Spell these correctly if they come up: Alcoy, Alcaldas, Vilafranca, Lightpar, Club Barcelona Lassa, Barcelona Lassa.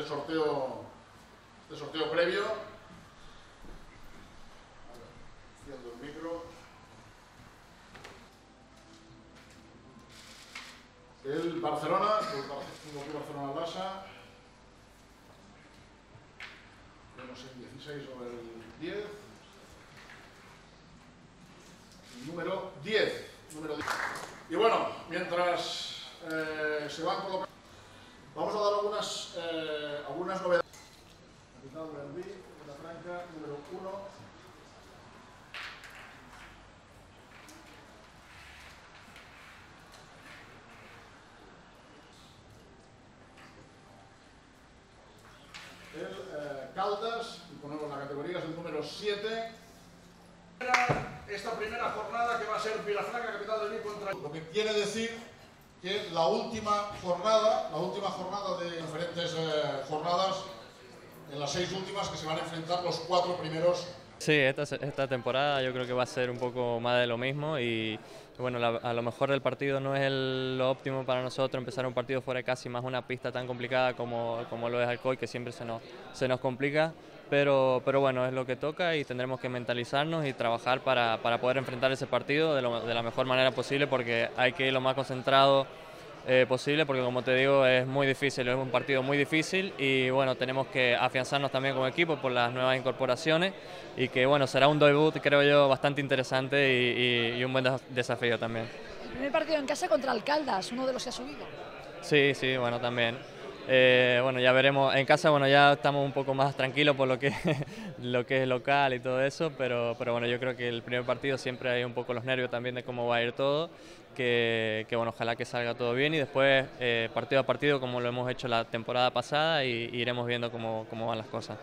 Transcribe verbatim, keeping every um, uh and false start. este sorteo, este sorteo previo. Haciendo el micro. El Barcelona, el Club Barcelona Lassa. Tenemos el dieciséis sobre el diez. Número diez. Número diez. Y bueno, mientras eh, se van colocando, vamos a dar algunas, eh, algunas novedades. Capitán Berlín, Vilafranca, número uno. El eh, Caldas, y ponemos la categoría, es el número siete. Esta primera jornada que va a ser Vilafranca, Capital del Vir contra... Lo que quiere decir que la última jornada, la última jornada de diferentes eh, jornadas, en las seis últimas que se van a enfrentar los cuatro primeros. Sí, esta, esta temporada yo creo que va a ser un poco más de lo mismo y bueno, la, a lo mejor el partido no es el, lo óptimo para nosotros, empezar un partido fuera de casi más una pista tan complicada como, como lo es Alcoy, que siempre se nos, se nos complica, pero, pero bueno, es lo que toca y tendremos que mentalizarnos y trabajar para, para poder enfrentar ese partido de, lo, de la mejor manera posible, porque hay que ir lo más concentrado Eh, posible, porque como te digo es muy difícil, es un partido muy difícil y bueno, tenemos que afianzarnos también como equipo por las nuevas incorporaciones y que bueno, será un debut creo yo bastante interesante y, y, y un buen desafío también. El primer partido en casa contra Alcaldas, uno de los que ha subido. Sí, sí, bueno también. Eh, bueno, ya veremos, en casa bueno ya estamos un poco más tranquilos por lo que, lo que es local y todo eso, pero, pero bueno, yo creo que el primer partido siempre hay un poco los nervios también de cómo va a ir todo, que, que bueno, ojalá que salga todo bien y después eh, partido a partido como lo hemos hecho la temporada pasada y, y iremos viendo cómo, cómo van las cosas.